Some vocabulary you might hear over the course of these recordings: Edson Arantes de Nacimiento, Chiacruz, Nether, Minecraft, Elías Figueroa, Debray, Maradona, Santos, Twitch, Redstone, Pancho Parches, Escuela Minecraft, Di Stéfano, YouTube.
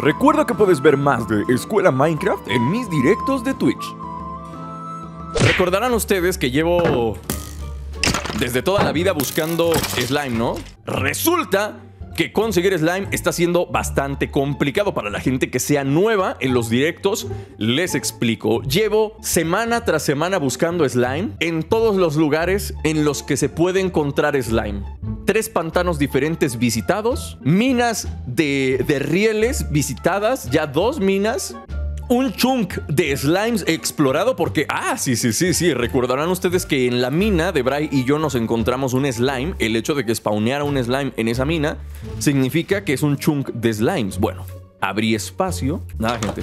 Recuerda que puedes ver más de Escuela Minecraft en mis directos de Twitch. Recordarán ustedes que llevo desde toda la vida buscando slime, ¿no? Resulta que conseguir slime está siendo bastante complicado para la gente que sea nueva en los directos. Les explico. Llevo semana tras semana buscando slime en todos los lugares en los que se puede encontrar slime. 3 pantanos diferentes visitados, minas de rieles visitadas, ya 2 minas. Un chunk de slimes explorado porque... Ah, sí. Recordarán ustedes que en la mina Debray y yo nos encontramos un slime. El hecho de que spawneara un slime en esa mina significa que es un chunk de slimes. Bueno, abrí espacio. Nada, gente.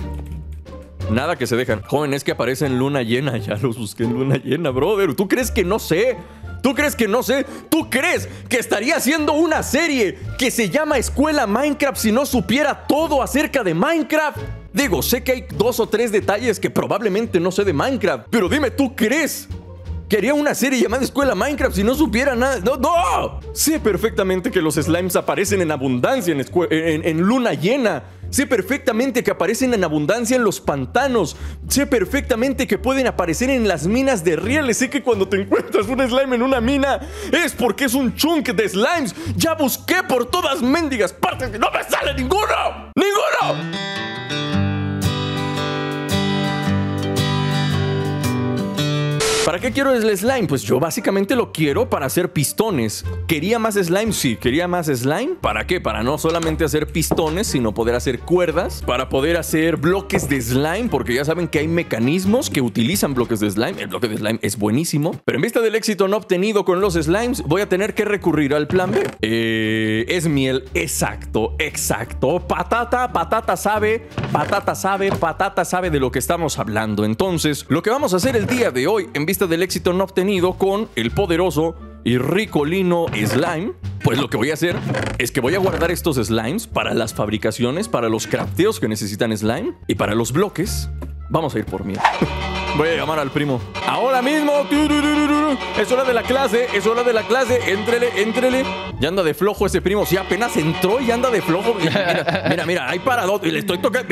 Nada que se dejan. Joven, es que aparece en luna llena. Ya los busqué en luna llena, brother. ¿Tú crees que no sé? ¿Tú crees que no sé? ¿Tú crees que estaría haciendo una serie que se llama Escuela Minecraft si no supiera todo acerca de Minecraft? Digo, sé que hay 2 o 3 detalles que probablemente no sé de Minecraft, pero dime, ¿tú crees que haría una serie llamada Escuela Minecraft si no supiera nada? ¡No, no! Sé perfectamente que los slimes aparecen en abundancia en luna llena. Sé perfectamente que aparecen en abundancia en los pantanos. Sé perfectamente que pueden aparecer en las minas de rieles. Sé que cuando te encuentras un slime en una mina es porque es un chunk de slimes. Ya busqué por todas mendigas partes que no me sale ninguno. ¡Ninguno! ¿Para qué quiero el slime? Pues yo básicamente lo quiero para hacer pistones. ¿Quería más slime? Sí, quería más slime. ¿Para qué? Para no solamente hacer pistones, sino poder hacer cuerdas, para poder hacer bloques de slime, porque ya saben que hay mecanismos que utilizan bloques de slime. El bloque de slime es buenísimo. Pero en vista del éxito no obtenido con los slimes, voy a tener que recurrir al plan B. Es miel. Exacto. Patata sabe de lo que estamos hablando. Entonces, lo que vamos a hacer el día de hoy, en vista del éxito no obtenido con el poderoso y rico lino slime, pues lo que voy a hacer es que voy a guardar estos slimes para las fabricaciones, para los crafteos que necesitan slime y para los bloques. Vamos a ir por mí. Voy a llamar al primo. Ahora mismo. Es hora de la clase, Éntrele, Ya anda de flojo ese primo. Si apenas entró y anda de flojo. Mira, hay parado. Y le estoy tocando.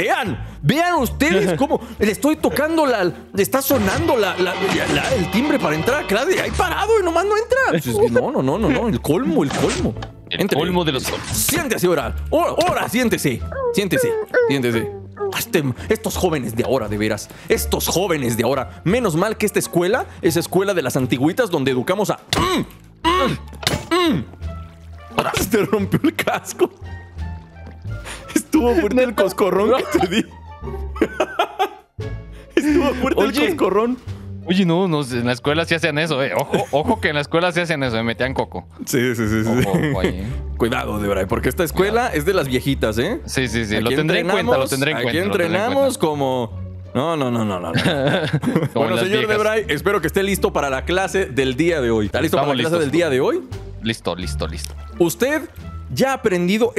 Vean ustedes cómo le estoy tocando la... Está sonando el timbre para entrar a clase. Hay parado y nomás no entra. No. El colmo. Entrele. El colmo de los... Siéntese ahora. Siéntese. Estos jóvenes de ahora, de veras. Menos mal que esta escuela es escuela de las antigüitas donde educamos a... Se te rompió el casco. Estuvo fuerte el coscorrón que te di. Estuvo fuerte el coscorrón. Oye, no, en la escuela sí hacían eso, Ojo que en la escuela sí hacían eso, me metían coco. Sí. Ojo, ahí, Cuidado, Debray, porque esta escuela es de las viejitas, Sí. Lo tendré en cuenta, Aquí entrenamos como... No. Bueno, señor Debray, espero que esté listo para la clase del día de hoy. ¿Está listo para la clase del día de hoy? Listo. Usted ya ha aprendido...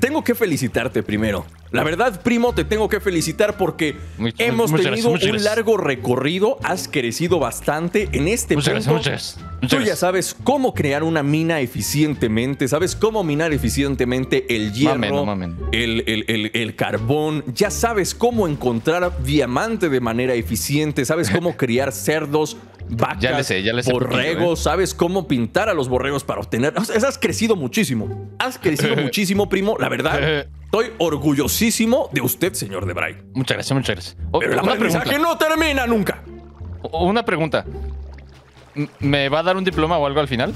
tengo que felicitarte primero. La verdad, primo, te tengo que felicitar porque hemos tenido un largo recorrido. Has crecido bastante en este punto. Tú ya sabes cómo crear una mina eficientemente. Sabes cómo minar eficientemente el hierro, el carbón. Ya sabes cómo encontrar diamante de manera eficiente. Sabes cómo criar cerdos, vacas, borregos. Sabes cómo pintar a los borregos para obtener... O sea, has crecido muchísimo. Primo. La verdad... Estoy orgullosísimo de usted, señor Debray. Muchas gracias. Pero la aprendizaje no termina nunca. Una pregunta. ¿Me va a dar un diploma o algo al final?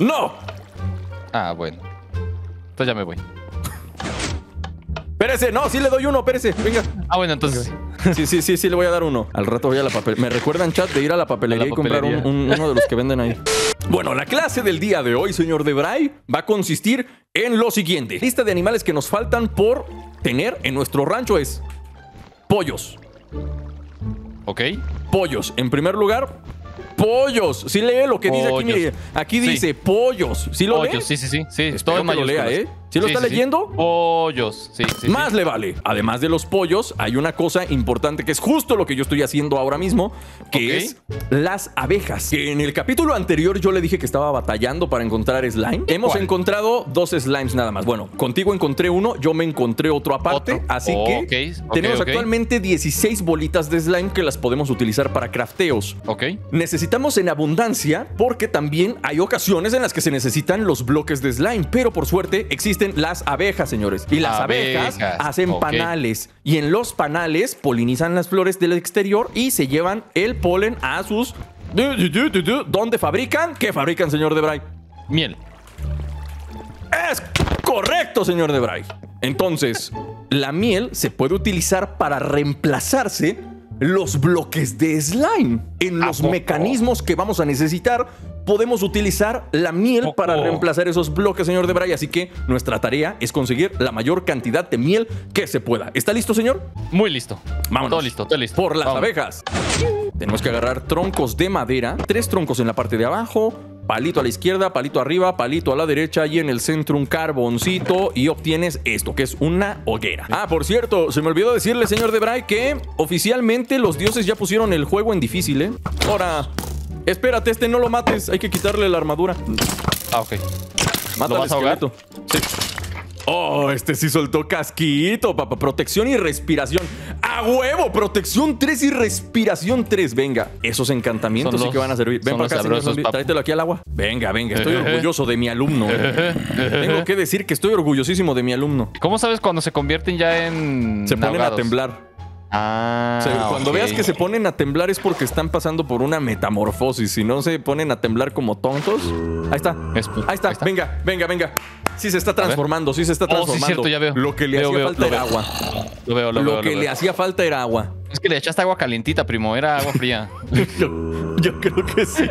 ¡No! Ah, bueno. Entonces ya me voy. Espérese, no, sí le doy uno, espérese. Venga. Ah, bueno, entonces... Sí, le voy a dar uno. Al rato voy a la papelería. Me recuerdan, chat, de ir a la papelería y comprar uno de los que venden ahí. Bueno, la clase del día de hoy, señor Debray, va a consistir en lo siguiente. Lista de animales que nos faltan por tener en nuestro rancho es... Pollos. Ok. Pollos. En primer lugar, pollos. Sí lee lo que dice aquí, mire. Aquí dice pollos. ¿Sí lo lee? Sí. Espero que lo lea, ¿Sí lo está leyendo? Sí. Pollos, sí. Más le vale. Además de los pollos, hay una cosa importante que es justo lo que yo estoy haciendo ahora mismo, que es las abejas. Que en el capítulo anterior yo le dije que estaba batallando para encontrar slime. Hemos encontrado 2 slimes nada más. Bueno, contigo encontré uno, yo me encontré otro aparte. Así que tenemos actualmente 16 bolitas de slime que las podemos utilizar para crafteos. Necesitamos en abundancia porque también hay ocasiones en las que se necesitan los bloques de slime. Pero por suerte existe las abejas, señores. Y las abejas hacen panales. Y en los panales polinizan las flores del exterior y se llevan el polen a sus... ¿Dónde fabrican? ¿Qué fabrican, señor Debray? Miel. ¡Es correcto, señor Debray! Entonces, la miel se puede utilizar para reemplazarse los bloques de slime. En los mecanismos que vamos a necesitar, podemos utilizar la miel para reemplazar esos bloques, señor Debray. Así que nuestra tarea es conseguir la mayor cantidad de miel que se pueda. ¿Está listo, señor? Muy listo. Vámonos. Todo listo, todo listo. Por las abejas. Tenemos que agarrar troncos de madera. 3 troncos en la parte de abajo, palito a la izquierda, palito arriba, palito a la derecha y en el centro un carboncito y obtienes esto, que es una hoguera. Ah, por cierto, se me olvidó decirle, señor Debray, que oficialmente los dioses ya pusieron el juego en difícil, ¿eh? Ahora, espérate, este no lo mates, hay que quitarle la armadura. Ah, ok. Mátale, esqueleto. Sí. Oh, este sí soltó casquito, papá. Protección y respiración. ¡A huevo! Protección 3 y respiración 3. Venga, esos encantamientos sí que van a servir. Ven para acá, señor zombie. Tráetelo aquí al agua. Venga, venga. Estoy orgulloso de mi alumno. Tengo que decir que estoy orgullosísimo de mi alumno. ¿Cómo sabes cuando se convierten ya en... Se ponen ahogados a temblar. Ah, o sea, cuando veas que se ponen a temblar es porque están pasando por una metamorfosis. Si no se ponen a temblar como tontos. Ahí está, ahí está. Venga, venga, venga. Sí se está transformando, sí se está transformando. Sí, cierto, ya veo. Lo que le hacía falta era agua. Lo veo, lo veo. Lo que le hacía falta era agua. Es que le echaste agua calientita, primo. Era agua fría. Yo creo que sí.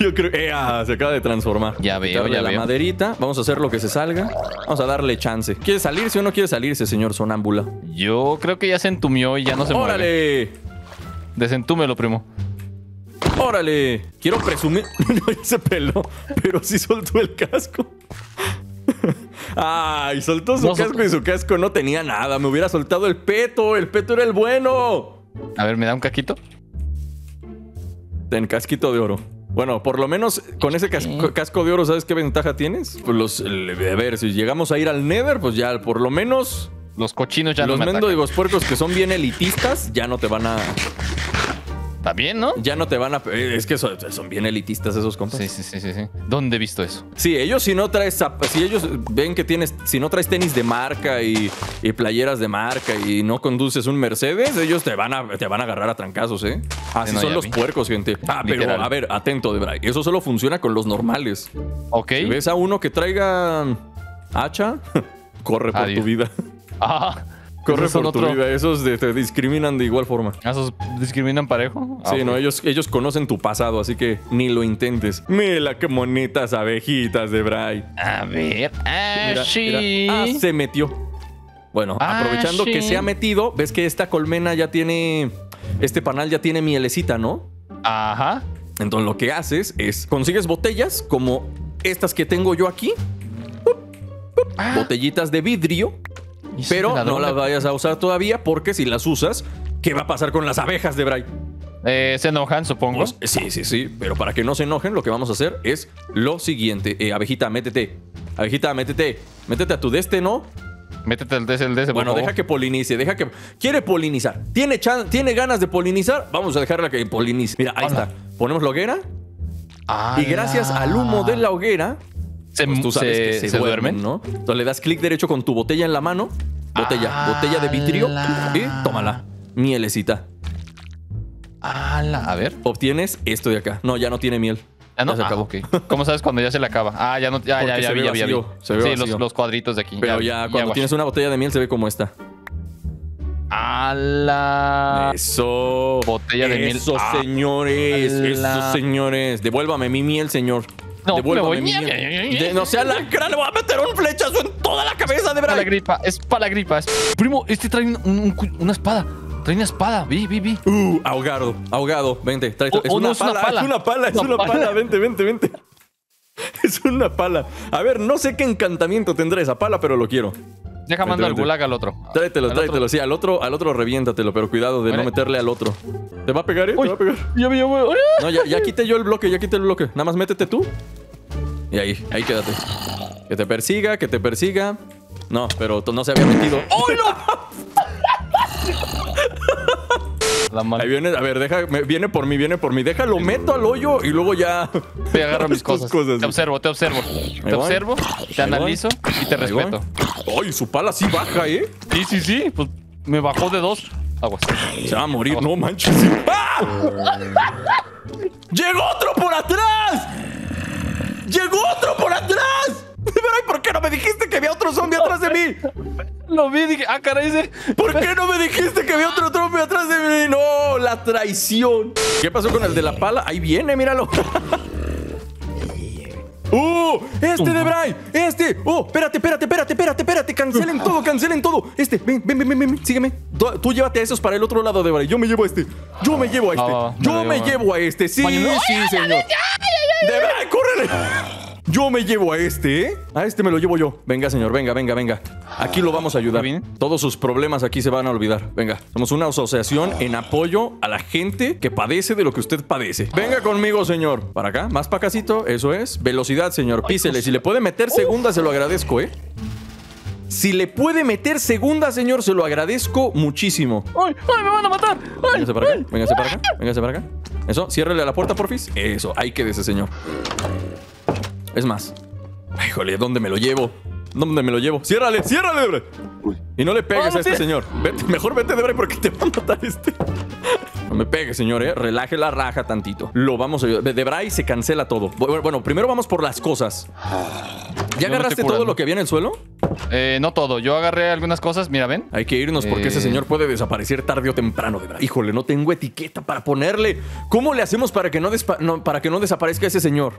Yo creo... se acaba de transformar. Ya veo, ya veo. La maderita. Vamos a hacer lo que se salga. Vamos a darle chance. ¿Quiere salirse o no quiere salirse, señor sonámbula? Yo creo que ya se entumió y ya no se mueve. ¡Órale! Desentúmelo, primo. ¡Órale! Quiero presumir... No, ya se peló. Pero sí soltó el casco. Ay, soltó su casco y su casco no tenía nada. Me hubiera soltado el peto. El peto era el bueno. A ver, ¿me da un casquito? Ten casquito de oro. Bueno, por lo menos con ese casco de oro, ¿sabes qué ventaja tienes? Pues los... A ver, si llegamos a ir al Nether, pues ya por lo menos... Los cochinos ya no me atacan. Los mendigos puercos que son bien elitistas ya no te van a... También, ¿no? Ya no te van a... Es que son bien elitistas esos compas. Sí. ¿Dónde he visto eso? Sí, ellos si no traes... Si ellos ven que tienes... Si no traes tenis de marca y playeras de marca y no conduces un Mercedes, ellos te van a agarrar a trancazos, ¿eh? Así son los puercos, gente. Ah, pero a ver, atento, Debray. Eso solo funciona con los normales. Ok. Si ves a uno que traiga hacha, corre por tu vida. Ah. Corre por tu vida. Esos te discriminan de igual forma. ¿Esos discriminan parejo? Sí, no, ellos conocen tu pasado, así que ni lo intentes. Mira qué bonitas abejitas, Debray. A ver, sí. Ah, se metió. Bueno, aprovechando que se ha metido, ves que esta colmena ya tiene... Este panal ya tiene mielecita, ¿no? Ajá. Entonces lo que haces es... Consigues botellas como estas que tengo yo aquí. Botellitas de vidrio. Pero no las vayas a usar todavía porque si las usas, ¿qué va a pasar con las abejas, Debray? Se enojan, supongo. Pues, sí. Pero para que no se enojen, lo que vamos a hacer es lo siguiente. Abejita, métete. Abejita, métete. Métete a tu ¿no? Métete al el bueno, deja que polinice, deja que... Quiere polinizar. ¿Tiene ganas de polinizar? Vamos a dejarla que polinice. Mira, ahí está. Ponemos la hoguera. Y gracias al humo de la hoguera... Pues tú sabes que se duermen, ¿no? Entonces le das clic derecho con tu botella en la mano. Botella, botella de vidrio. Y tómala, mielecita. A ver. Obtienes esto de acá. No, ya no tiene miel. ¿Ya no? Ya se acabó. ¿Cómo sabes cuando ya se le acaba? Ah, ya no. Ya vi. Se ve vacío. Los cuadritos de aquí. Pero ya cuando tienes una botella de miel se ve como esta. ¡Ala! Eso. Botella de miel. Eso, señores. Eso, señores. Devuélvame mi miel, señor. No, no sea lacra, le voy a meter un flechazo en toda la cabeza, Debray. Es para la gripa. Primo, este trae una espada. Trae una espada, vi. Ahogado, vente. Trae, es una pala, es una pala. Vente. Es una pala. A ver, no sé qué encantamiento tendrá esa pala, pero lo quiero. Deja mando al gulag al otro. Tráetelo, tráetelo. Sí, al otro reviéntatelo, pero cuidado de no meterle al otro. ¿Te va a pegar, eh? Uy, te va a pegar. Yo voy. No, ya quité yo el bloque, ya quité el bloque. Nada más métete tú. Y ahí quédate. Que te persiga, que te persiga. No, pero no se había metido. ¡Oh, no! Ahí viene, a ver, viene por mí. Déjalo, meto al hoyo y luego ya... Te agarro mis cosas. Te observo, te analizo y te respeto. ¡Ay, su pala sí baja, eh! Sí, pues me bajó de dos. Aguas. Se va a morir, no manches. ¡Ah! ¡Llegó otro por atrás! Debray, ¿por qué no me dijiste que había otro zombie atrás de mí? Lo vi, dije, ah, caray, ¿por qué no me dijiste que había otro zombie atrás de mí? No, la traición. ¿Qué pasó con el de la pala? Ahí viene, míralo. Debray, oh, espérate. Cancelen todo, Este, ven, sígueme. Tú llévate a esos para el otro lado, Debray. Yo me llevo a este. Sí, señor. Debray, córrele. Yo me llevo a este, ¿eh? A este me lo llevo yo. Venga, señor, venga. Aquí lo vamos a ayudar. Todos sus problemas aquí se van a olvidar. Venga, somos una asociación en apoyo a la gente que padece de lo que usted padece. Venga conmigo, señor. Para acá, más para acácito, eso es. Velocidad, señor, písele. Si le puede meter segunda, se lo agradezco, ¿eh? Se lo agradezco muchísimo. ¡Ay, me van a matar! Véngase para acá. Eso, ciérrele la puerta, porfis. Eso, ahí quédese, señor. Es más. Híjole, ¿dónde me lo llevo? ¡Ciérrale! ¡Ciérrale, Debray! Y no le pegues a este señor. Vete, mejor vete, Debray, porque te va a matar este. No me pegues, señor, eh. Relaje la raja tantito. Lo vamos a ayudar. Debray, se cancela todo. Bueno, primero vamos por las cosas. ¿Ya agarraste todo lo que había en el suelo? No todo. Yo agarré algunas cosas. Mira, ven. Hay que irnos porque ese señor puede desaparecer tarde o temprano, Debray. Híjole, no tengo etiqueta para ponerle. ¿Cómo le hacemos para que no desaparezca ese señor?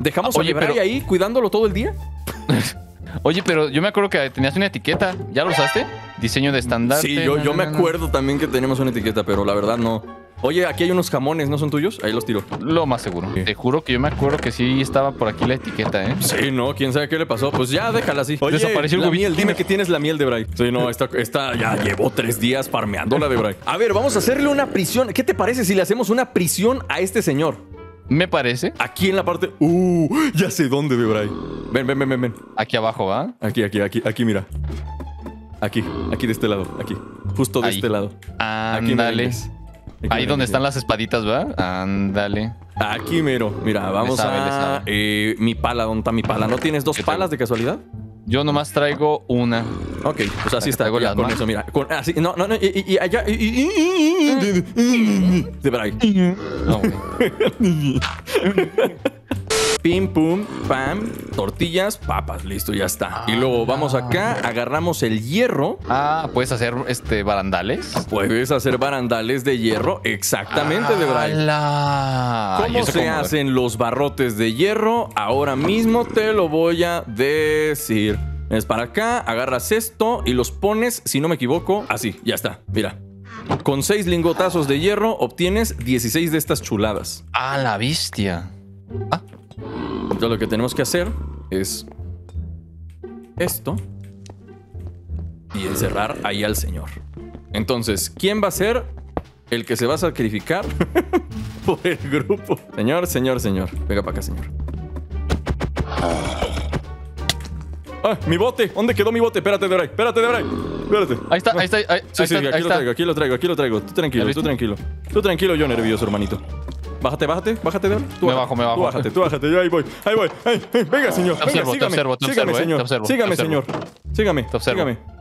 ¿Dejamos a Debray ahí cuidándolo todo el día? Oye, pero yo me acuerdo que tenías una etiqueta. ¿Ya lo usaste? Diseño de estandarte. Sí, yo me acuerdo también que teníamos una etiqueta, pero la verdad no. Oye, aquí hay unos jamones, ¿no son tuyos? Ahí los tiro. Lo más seguro. Sí. Te juro que yo me acuerdo que sí estaba por aquí la etiqueta, ¿eh? Sí, no, quién sabe qué le pasó. Pues ya, déjala así. Oye, desapareció el miel. Dime que tienes la miel, Debray. Sí, no, esta ya llevó 3 días farmeándola, Debray. A ver, vamos a hacerle una prisión. ¿Qué te parece si le hacemos una prisión a este señor? Me parece. Aquí en la parte... ya sé dónde, Debray. Ven. Aquí abajo, ¿va? Aquí, mira. Aquí de este lado. Aquí. Justo de este lado. Ándale. Ahí donde están las espaditas, ¿verdad? Ándale. Aquí, mero. Mira, vamos a... mi pala, ¿dónde está mi pala? ¿No tienes 2 palas de casualidad? Yo nomás traigo una. Ok, pues así está. Con eso, mira. Así, no. Y allá... Debray. No, pim, pum, pam, tortillas, papas, listo, ya está. Y luego vamos acá, agarramos el hierro. ¿Puedes hacer barandales? Puedes hacer barandales de hierro, exactamente, Debray. ¿Cómo se hacen los barrotes de hierro? Ahora mismo te lo voy a decir. Es para acá, agarras esto y los pones, si no me equivoco, así, ya está, mira. Con 6 lingotazos de hierro obtienes 16 de estas chuladas. ¡Ah, la bestia! Entonces lo que tenemos que hacer es esto y encerrar ahí al señor. Entonces, ¿quién va a ser el que se va a sacrificar por el grupo? Señor. Venga para acá, señor. Mi bote. ¿Dónde quedó mi bote? Espérate, Debray. Ahí está. Aquí lo traigo. Tú tranquilo, yo nervioso, hermanito. Bájate, Debray. Me bajo. Tú bájate, yo ahí voy. Venga, señor. Sígame, señor.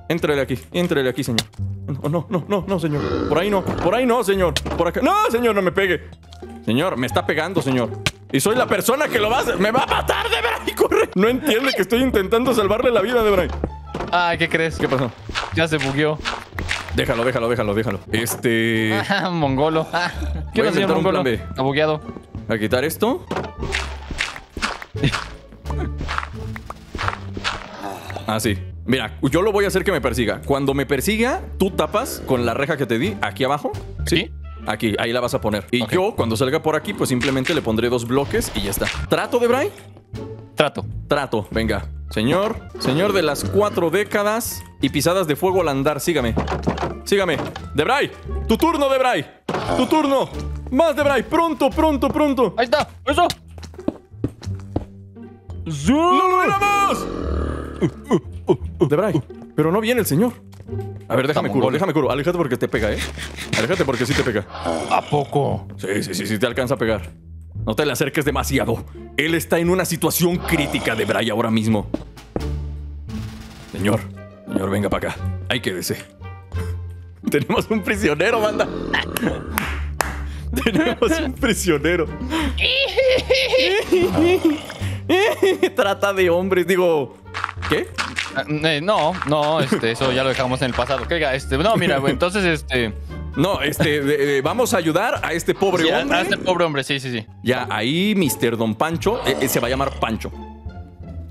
Éntrale aquí, señor. No, señor. Por ahí no, señor. Por acá. No, señor, no me pegue. Señor, me está pegando, señor. Y soy la persona que lo va a hacer. ¡Me va a matar, Debray! ¡Corre! No entiende que estoy intentando salvarle la vida, Debray. Ay, ¿qué crees? ¿Qué pasó? Ya se bugueó. Déjalo. Mongolo. ¿Qué va a hacer Mongolo? Está bugueado. A quitar esto. Así. Mira, yo lo voy a hacer que me persiga. Cuando me persiga, tú tapas con la reja que te di aquí abajo. ¿Sí? Aquí, ahí la vas a poner. Y yo, cuando salga por aquí, pues simplemente le pondré 2 bloques y ya está. ¿Trato, Debray? Trato. Venga. Señor de las 4 décadas y pisadas de fuego al andar. Sígame. ¡Debray! ¡Tu turno, Debray! ¡Tu turno! ¡Más, Debray! ¡Pronto! ¡Ahí está! ¡Eso! ¡Lo logramos! Debray, pero no viene el señor. A ver, déjame curo. Aléjate porque te pega, ¿eh? Aléjate porque sí te pega. ¿A poco? Sí, te alcanza a pegar. No te le acerques demasiado. Él está en una situación crítica, Debray, ahora mismo. Señor, venga para acá. Ahí quédese. Tenemos un prisionero, banda. Tenemos un prisionero. Trata de hombres, digo... ¿Qué? No, eso ya lo dejamos en el pasado. Oiga, no, mira, güey, entonces, No, vamos a ayudar a este pobre hombre. A este pobre hombre, sí. Ya, ahí, Mr. Don Pancho, se va a llamar Pancho.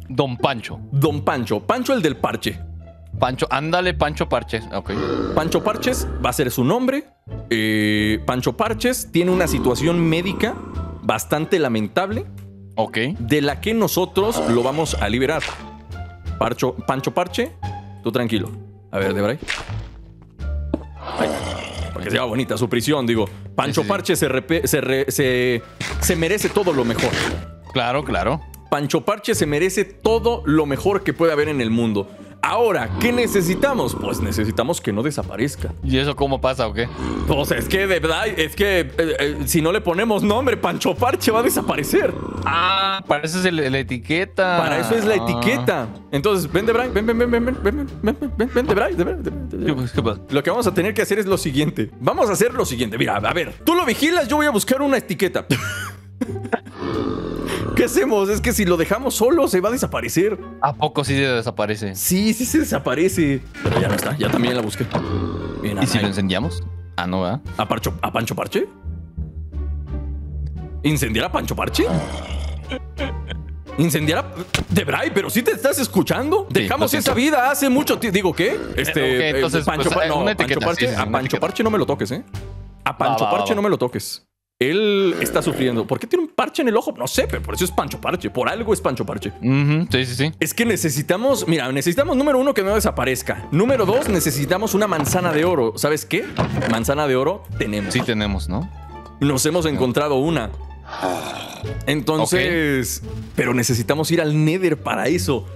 Don Pancho. Pancho el del parche. Pancho, ándale, Pancho Parches. Ok. Pancho Parches va a ser su nombre. Pancho Parches tiene una situación médica bastante lamentable. Ok. De la que nosotros lo vamos a liberar. Pancho Parche, tú tranquilo. A ver, Debray. Porque se va bonita su prisión, digo. Pancho Parche se merece todo lo mejor. Claro. Pancho Parche se merece todo lo mejor que puede haber en el mundo. Ahora, ¿qué necesitamos? Pues necesitamos que no desaparezca. ¿Y eso cómo pasa o qué? Pues es que, de verdad, si no le ponemos nombre, Pancho Parche va a desaparecer. Ah, para eso es la etiqueta. Para eso es la etiqueta. Entonces, ven, Debray, ven, Debray. Lo que vamos a tener que hacer es lo siguiente. Mira, a ver, tú lo vigilas, yo voy a buscar una etiqueta. ¿Qué hacemos? Es que si lo dejamos solo se va a desaparecer. ¿A poco sí se desaparece? Sí se desaparece. Pero ya no está, ya también la busqué. Bien, ¿y si lo incendiamos? Ah, no, ¿verdad? ¿A Pancho Parche? ¿Incendiar a Pancho Parche? ¿Incendiar a Debray? ¿Pero sí te estás escuchando? Sí, dejamos esa vida hace mucho tiempo. ¿Digo qué? Okay, entonces, Pancho Parche no me lo toques, ¿eh? A Pancho Parche no me lo toques. Él está sufriendo. ¿Por qué tiene un parche en el ojo? No sé, pero por eso es Pancho Parche. Por algo es Pancho Parche. Sí. Es que necesitamos... Mira, necesitamos, número uno, que no desaparezca. Número dos, necesitamos una manzana de oro. ¿Sabes qué? Manzana de oro tenemos. Sí tenemos, ¿no? Nos hemos encontrado una. Entonces... Okay. Pero necesitamos ir al Nether para eso.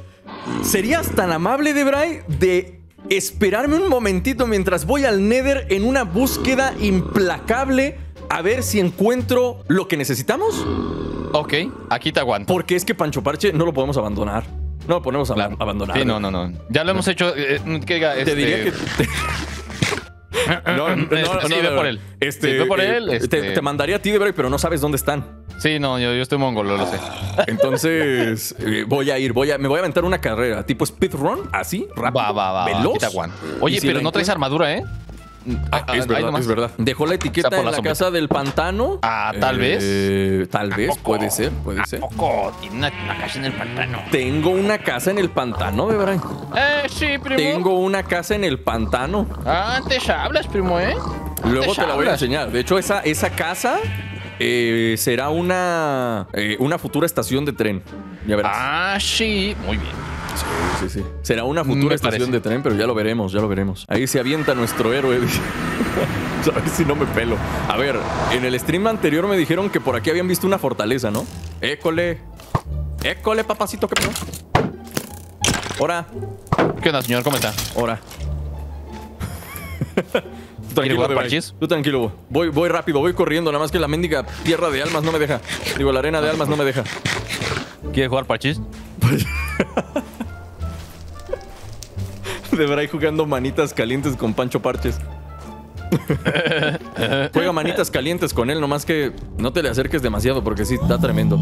¿Serías tan amable, Debray, de... esperarme un momentito mientras voy al Nether en una búsqueda implacable a ver si encuentro lo que necesitamos? Ok, aquí te aguanto. Porque es que Pancho Parche no lo podemos abandonar. No lo podemos abandonar. Sí, no. Ya lo hemos hecho... Te diría que... No, ve por él. Ve por él. Te mandaría a ti, Debray, pero no sabes dónde están. Sí, no, yo estoy mongolo, lo sé. Entonces, me voy a aventar una carrera, tipo speedrun, así, rápido, veloz. Oye, pero no traes armadura, ¿eh? Es verdad. Dejó la etiqueta en la casa del pantano. Ah, tal vez, puede ser. Poco, tiene una casa en el pantano. Tengo una casa en el pantano, Debray. Sí, primo. Tengo una casa en el pantano. Antes hablas, primo, ¿eh? Luego te la voy a enseñar. De hecho, esa casa será una futura estación de tren. Ya verás. Ah, sí. Muy bien. Sí. Será una futura estación de tren, pero ya lo veremos. Ahí se avienta nuestro héroe. A ver si no me pelo. A ver, en el stream anterior me dijeron que por aquí habían visto una fortaleza, ¿no? École, papacito, ¿qué pedo? Hola. ¿Qué onda, señor? ¿Cómo está? Hola. Tú tranquilo, voy rápido, voy corriendo. Nada más que la mendiga tierra de almas no me deja. Digo, la arena de almas no me deja. ¿Quieres jugar parchís? Debray jugando manitas calientes con Pancho Parches. Juega manitas calientes con él, nomás que no te le acerques demasiado porque sí está tremendo.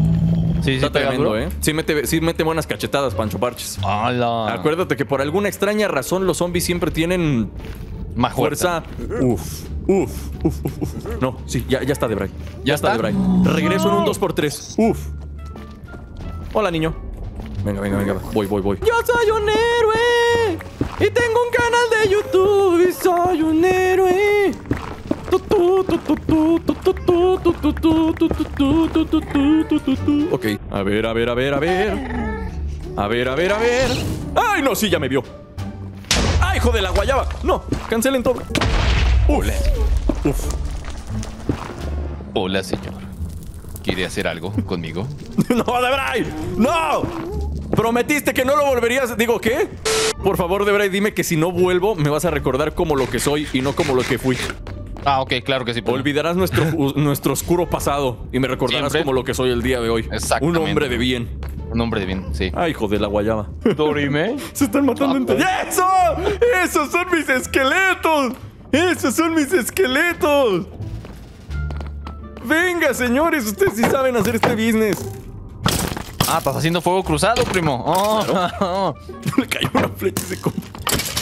Sí, está tremendo, ¿eh? Sí mete buenas cachetadas, Pancho Parches. Hola. Acuérdate que por alguna extraña razón los zombies siempre tienen más fuerza. Uf. No, sí, ya está Debray. Ya está Debray. Regreso en un 2x3. Uf. Hola, niño. Venga. Voy. Yo soy un héroe. Y tengo un canal de YouTube y soy un héroe. Ok, a ver. ¡Ay, no! Sí, ya me vio. ¡Ay, hijo de la guayaba! No, cancelen todo. ¡Ule! Uf. Hola, señor. ¿Quiere hacer algo conmigo? ¡No, Debray! ¡No! Prometiste que no lo volverías. Digo, ¿qué? Por favor, Debray, dime que si no vuelvo, me vas a recordar como lo que soy y no como lo que fui. Ah, ok, claro que sí. Pero... olvidarás nuestro oscuro pasado y me recordarás siempre como lo que soy el día de hoy. Exactamente. Un hombre de bien. Un hombre de bien, sí. Ay, hijo de la guayaba. ¿Dorime? Se están matando entre... ¡Eso! ¡Esos son mis esqueletos! ¡Esos son mis esqueletos! ¡Venga, señores! Ustedes sí saben hacer este business. Ah, estás haciendo fuego cruzado, primo. Oh, claro. Le cayó una flecha y se comió.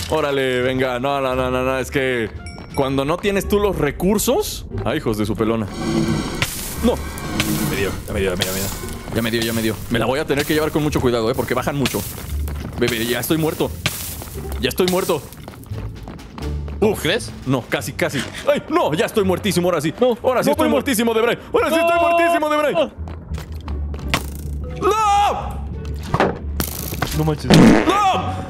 Órale, venga. No. Es que cuando no tienes tú los recursos... ¡Ay, hijos de su pelona! ¡No! Me dio. Ya me dio. Me la voy a tener que llevar con mucho cuidado, porque bajan mucho. Bebé, ya estoy muerto. ¿Uf, crees? No, casi. ¡Ay, no! Ya estoy muertísimo, ahora sí. No, ahora sí estoy muertísimo, Debray. ¡Ahora sí estoy muertísimo, Debray! ¡No! No manches. ¡No!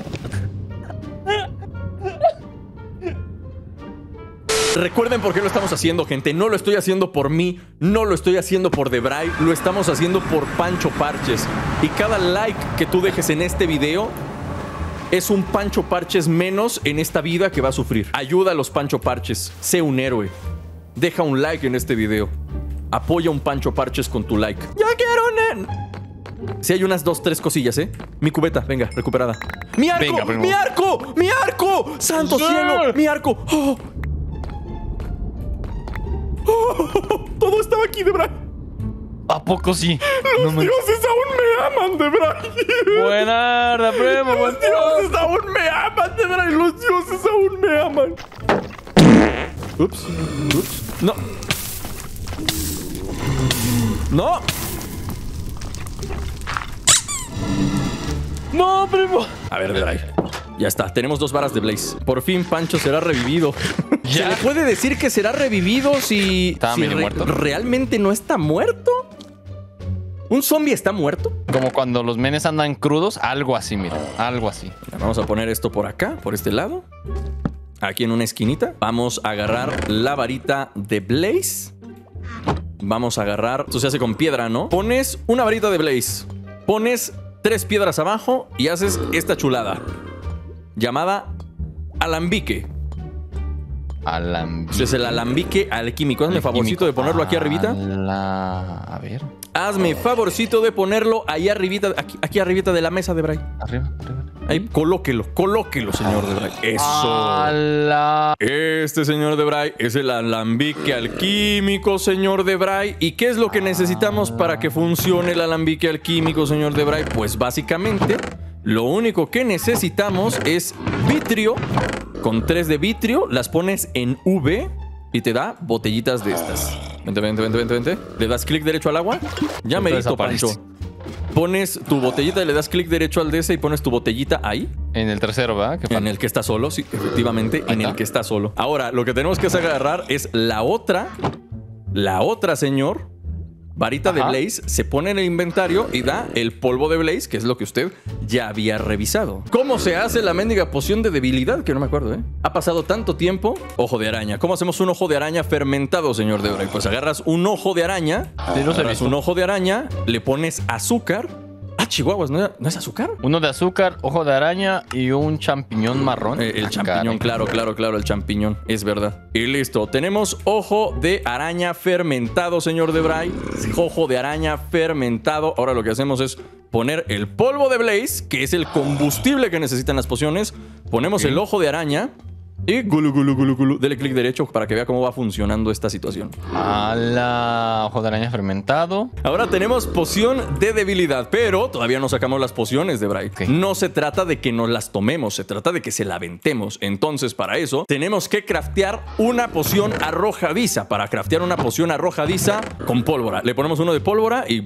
Recuerden por qué lo estamos haciendo, gente. No lo estoy haciendo por mí, no lo estoy haciendo por Debray, lo estamos haciendo por Pancho Parches. Y cada like que tú dejes en este video es un Pancho Parches menos en esta vida que va a sufrir. Ayuda a los Pancho Parches, sé un héroe. Deja un like en este video. Apoya un Pancho Parches con tu like. ¡Ya quiero, nen! Sí, hay unas 2, 3 cosillas, ¿eh? Mi cubeta, venga, recuperada. ¡Mi arco! Venga, primo. ¡Mi arco! ¡Santo cielo! ¡Mi arco! ¡Oh! ¡Oh! Todo estaba aquí, Debray. ¿A poco sí? ¡Los dioses aún me aman, Debray! ¡Buenarda, primo! ¡Los dioses aún me aman, Debray! ¡Los dioses aún me aman! Ups. No. ¡No, primo! A ver, Debray. Ya está, tenemos 2 varas de Blaze. Por fin Pancho será revivido. ¿Ya? ¿Se le puede decir que será revivido si realmente no está muerto? ¿Un zombie está muerto? Como cuando los menes andan crudos, algo así, mira. Algo así. Vamos a poner esto por acá, por este lado. Aquí en una esquinita. Vamos a agarrar la varita de Blaze. Vamos a agarrar... Esto se hace con piedra, ¿no? Pones una varita de Blaze. Pones 3 piedras abajo y haces esta chulada llamada alambique. Alambique. Es el alambique alquímico. Hazme favorcito de ponerlo aquí arribita. A ver. Hazme favorcito de ponerlo ahí arribita, aquí arribita de la mesa, Debray. Arriba. Ahí, colóquelo, señor Debray. Eso. Este señor Debray es el alambique alquímico, señor Debray. ¿Y qué es lo que necesitamos para que funcione el alambique alquímico, señor Debray? Pues básicamente, lo único que necesitamos es vitrio. Con 3 de vitrio, las pones en V y te da botellitas de estas. Vente. Le das clic derecho al agua. Ya merito, Pancho. Pones tu botellita y le das clic derecho al DS y pones tu botellita ahí. En el tercero, ¿verdad? En el que está solo, sí, efectivamente. En el que está solo. Ahora, lo que tenemos que hacer agarrar es la otra, señor. Varita de Blaze. Se pone en el inventario y da el polvo de Blaze, que es lo que usted ya había revisado. ¿Cómo se hace la mendiga poción de debilidad? Que no me acuerdo, ¿eh? Ha pasado tanto tiempo. Ojo de araña. ¿Cómo hacemos un ojo de araña fermentado, señor Debray? Pues agarras un ojo de araña. Le pones azúcar. Ah, chihuahuas, ¿no es azúcar? Uno de azúcar, ojo de araña y un champiñón marrón. El champiñón, claro, el champiñón. Es verdad. Y listo, tenemos ojo de araña fermentado, señor Debray. Ojo de araña fermentado. Ahora lo que hacemos es poner el polvo de Blaze, que es el combustible que necesitan las pociones. Ponemos el ojo de araña y gulu. Dele clic derecho para que vea cómo va funcionando esta situación. ¡Hala! Ojo de araña fermentado. Ahora tenemos poción de debilidad, pero todavía no sacamos las pociones, Debray. Okay. No se trata de que nos las tomemos, se trata de que se la aventemos. Entonces, para eso, tenemos que craftear una poción arrojadiza. Para craftear una poción arrojadiza con pólvora. Le ponemos uno de pólvora y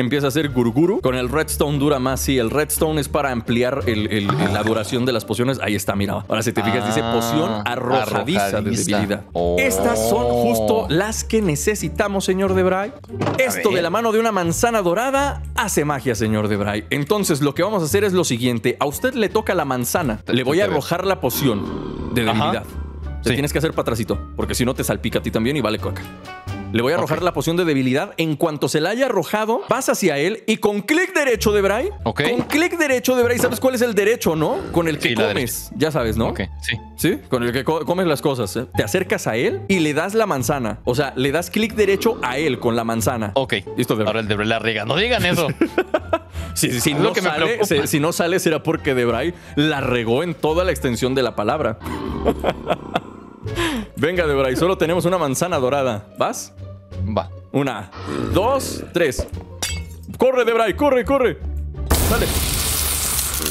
empieza a hacer guruguru. Con el redstone dura más. Sí, el redstone es para ampliar la duración de las pociones. Ahí está, mira. Ahora si te fijas, dice poción arrojadiza de debilidad. Estas son justo las que necesitamos, señor Debray. Esto de la mano de una manzana dorada hace magia, señor Debray. Entonces lo que vamos a hacer es lo siguiente. A usted le toca la manzana. Le voy a arrojar la poción de debilidad. Te tienes que hacer para atrásito, porque si no te salpica a ti también y vale coca. Le voy a arrojar la poción de debilidad. En cuanto se la haya arrojado, vas hacia él y con clic derecho, Debray. Con clic derecho, Debray. ¿Sabes cuál es el derecho, no? Con el que comes. Ya sabes, ¿no? Sí, con el que comes las cosas. Te acercas a él y le das la manzana. O sea, le das clic derecho a él con la manzana. Listo, Debray. Ahora el Debray la riega. No digan eso. Si no sale, será porque Debray la regó en toda la extensión de la palabra. Venga, Debray, solo tenemos una manzana dorada. ¿Vas? Va. 1, 2, 3. ¡Corre, Debray! ¡Corre, corre! ¡Dale!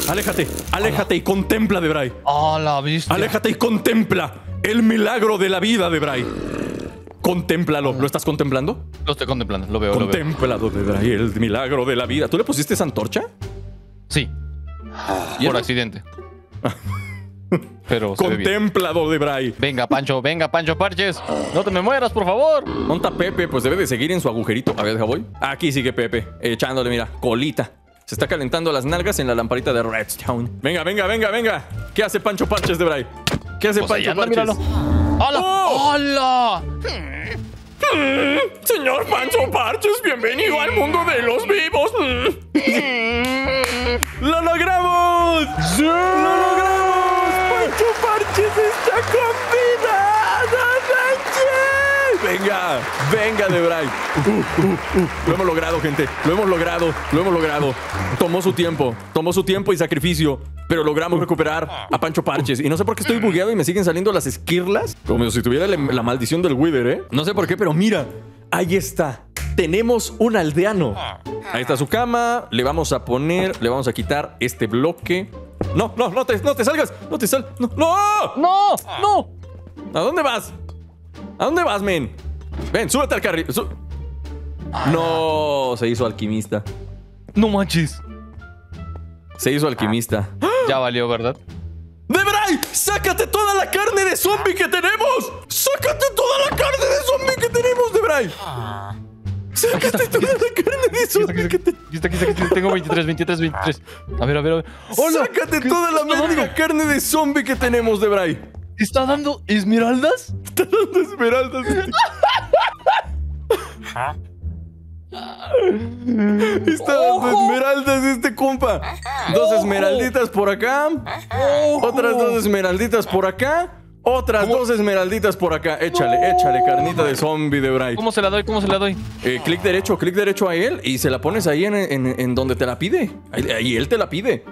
¡Aléjate! ¡Aléjate y contempla, Debray! ¡Ah, la vista! ¡Aléjate y contempla el milagro de la vida, Debray! Contémplalo. ¿Lo estás contemplando? Lo estoy contemplando, lo veo. Contémplalo, Debray, el milagro de la vida. ¿Tú le pusiste esa antorcha? Sí. Por accidente. Pero contemplado, Debray. Venga, Pancho Parches. No te me mueras, por favor. Monta Pepe, pues debe de seguir en su agujerito. A ver, deja voy. Aquí sigue Pepe, echándole, mira, colita. Se está calentando las nalgas en la lamparita de Redstone. Venga, venga, venga, venga. ¿Qué hace Pancho Parches, Debray? ¿Qué hace Pancho Parches? Míralo. ¡Hola! ¡Oh! ¡Hola! Señor Pancho Parches, bienvenido al mundo de los vivos. ¡Lo logramos! ¡Sí! ¡Lo logramos! ¡Pancho Parches está con vida! ¡No manches! ¡Venga! ¡Venga, Debray! Lo hemos logrado, gente. Lo hemos logrado. Lo hemos logrado. Tomó su tiempo. Tomó su tiempo y sacrificio. Pero logramos recuperar a Pancho Parches. Y no sé por qué estoy bugueado y me siguen saliendo las esquirlas. Como si tuviera la maldición del Wither, ¿eh? No sé por qué, pero mira. Ahí está. Tenemos un aldeano. Ahí está su cama. Le vamos a poner... Le vamos a quitar este bloque... No, no, no te salgas. No te salgas. No, no, no, no. ¿A dónde vas? ¿A dónde vas, men? Ven, súbete al carril. No, se hizo alquimista. No manches. Se hizo alquimista. Ya valió, ¿verdad? ¡Debray! ¡Sácate toda la carne de zombie que tenemos! ¡Sácate toda la carne de zombie que tenemos, Debray! ¡Sácate toda la carne de zombie que tenemos! Tengo 23. A ver. ¡Hola! ¡Sácate toda la mendiga carne de zombie que tenemos, Debray! ¿Está dando esmeraldas? Está dando esmeraldas. Está dando esmeraldas este compa. 2 esmeralditas por acá. Otras 2 esmeralditas por acá. Otras 2 esmeralditas por acá. Échale, échale, carnita de zombie, Debray. ¿Cómo se la doy? Clic derecho a él y se la pones ahí en donde te la pide. Ahí él te la pide.